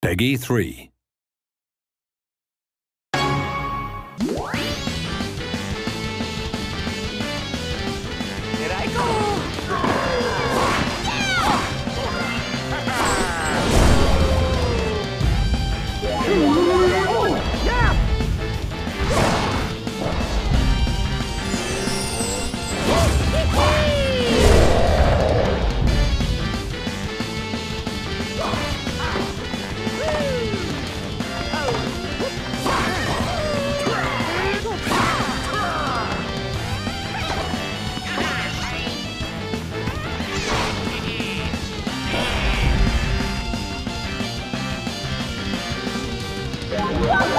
Peggy 3. Whoa!